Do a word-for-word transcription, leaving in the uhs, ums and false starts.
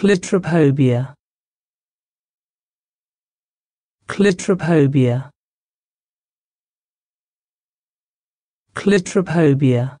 Clitrophobia. Clitrophobia. Clitrophobia.